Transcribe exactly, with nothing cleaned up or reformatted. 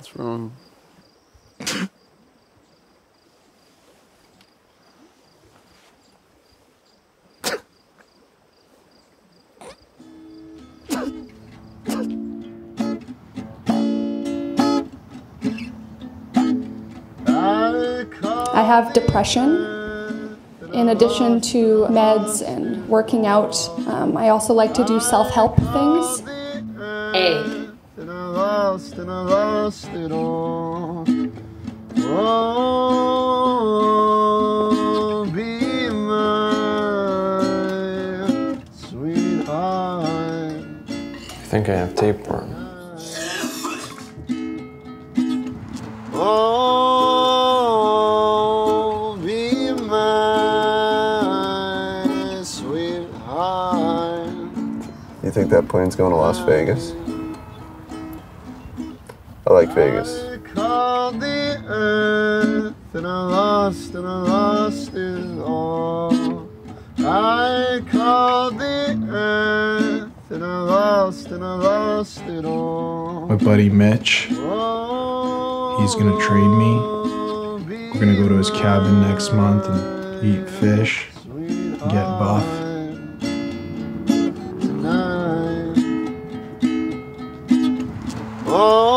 What's wrong? I have depression. In addition to meds and working out, um, I also like to do self-help things. A. And I lost it all. Oh, be my sweetheart. I think I have tapeworm. Oh, be my sweetheart. You think that plane's going to Las Vegas? I like Vegas. I called the earth and I lost and I lost it all. I called the earth and I lost and I lost it all. My buddy Mitch, he's gonna trade me. We're gonna go to his cabin next month and eat fish, and get buff. Tonight. Oh.